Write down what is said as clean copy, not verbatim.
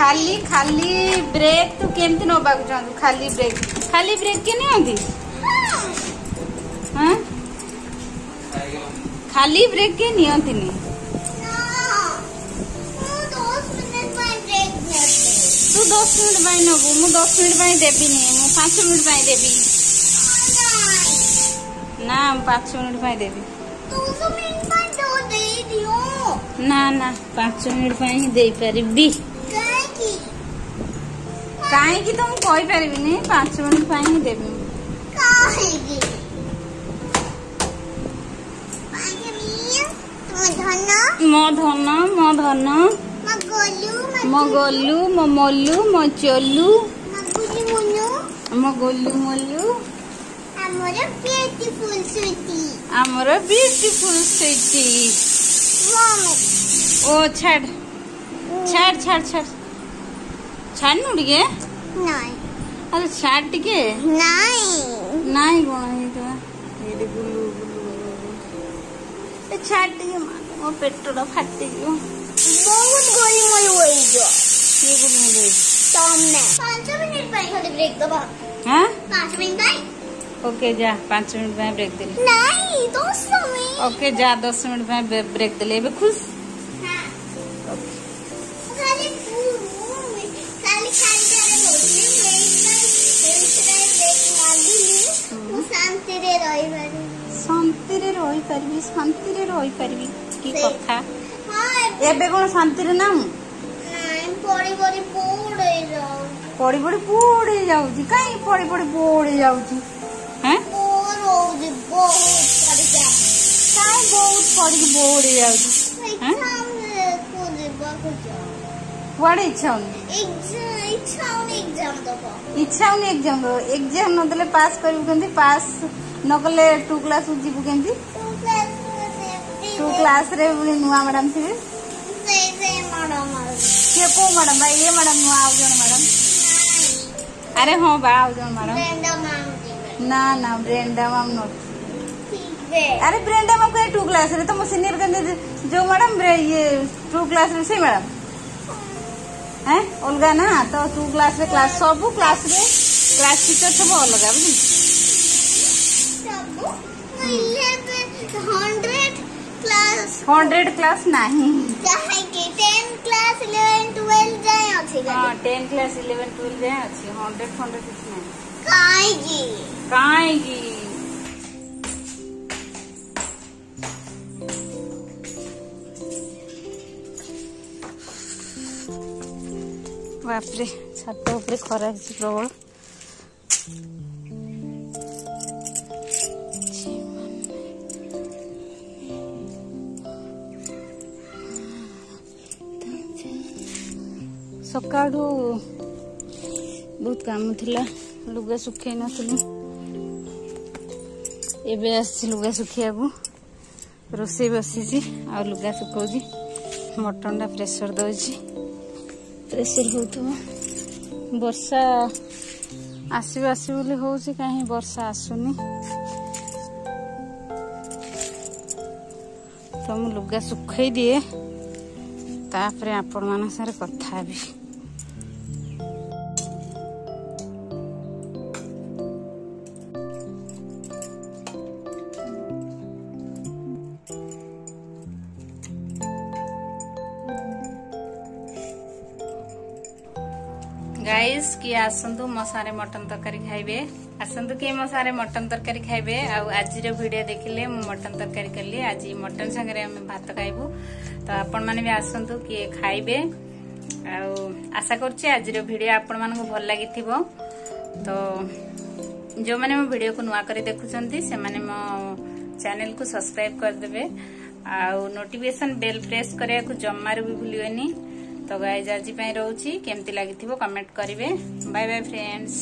खाली खाली ब्रेक तू केमती नबा चाहू? खाली ब्रेक के नहीं हाँ? खाली ब्रेक के नि तू 10 मिनट नबू मु 10 मिनट देवी मु 5 मिनट देवी ना 5 मिनट देवी ना ना 5 मिनट दे पारिबी काहे की तुम कोई पारिबी नहीं 5 मिनट पाई देवी काहे की मो धन मो गोलू मो मोलू मो चोलू मो गोलू मोलू आमरो ब्यूटीफुल स्वीटी ओ छाड़ छाड़ छाड़ छाड़ छाड़ नुड़गे नहीं अरे छाड़ टिके नहीं नहीं कोन है तो ये गुल्लू गुल्लू ए छाड़ टिके ओ पेटडा फाटि गयो बहुत गोली मोई होई जो ये गुल्लू ले सामने 5 मिनट पे थोड़ी ब्रेक दबा हां 5 मिनट पे ओके जा 5 मिनट पे ब्रेक दे नहीं 10 मिनट ओके जा 10 मिनट पे ब्रेक दे ले बे खुश हां ओके खाली खाली खाली करे बोलली मेरे ब्रेक मांगली तू शांति रे रही बारी शांति रे रही परबी की कथा हां एबे कोन शांति रे नाम नाइ पड़ी पड़ी पोड़ जाउजी काई पड़ी जाउजी हैं बोर होउजी बहुत पड़ी जाउजी हैं सामने कोले बाको जाउ वाडे एग्जाम न देले पास करू केंदी पास न कले 2 क्लास जीवु केंदी 2 क्लास रे नुवा मैडम थी से मैडम के को मैडम भाई ये मैडम नु आउ जन मैडम अरे हां बा आउ जन मैडम ब्रेंडा मैम ना ना ब्रेंडा मैम नो ठीक है अरे ब्रेंडा मैम के 2 क्लास रे तो मो सीनियर केंदी जो मैडम ये 2 क्लास रे से मैडम हैं अलगा ना तो 2 क्लास रे क्लास सब क्लास रे क्लास टीचर सब अलगा बुझी सब 100 क्लास नाही काहे के 10 क्लास 11 12 जाय अछि हां 10 क्लास 11 12 जाय अछि 100 किछ नाही काहे की बापरे छात ऊपर खरा हिच प्रबल सकाळ बहुत काम थिला लुगा सुखाई नथली एबे आसी लुगा सुखिया को रोसे बसी छी आ लुगा सुखौ छी मटन दा प्रेशर दो छी प्रेशर हो बर्षा आसू बोली हूँ कहीं बर्षा आसुनी तो मु लुगा सुखाई दिए तापर आपण मान सारे कथा भी गाइस कि आसतु मो सारे मटन तरकारी खाइबे आसतु कि मो सारे मटन तरकारी खाइबे आज वीडियो देखिले मटन तरकारी कली आज मटन संगे आम भात खाइबू तो आपण माने भी आसतु कि खाइबे आशा करछि आज वीडियो आपण माने को भल लागि थिबो तो जो माने मो वीडियो को नुवा करी देखुछंती से माने मो चैनल को सब्सक्राइब कर देबे आ नोटिफिकेशन बेल प्रेस करिया को जम्मार भी भूलियोनी तो गाइज आज रोची केमती लगी कमेंट करेंगे बाय बाय फ्रेंड्स।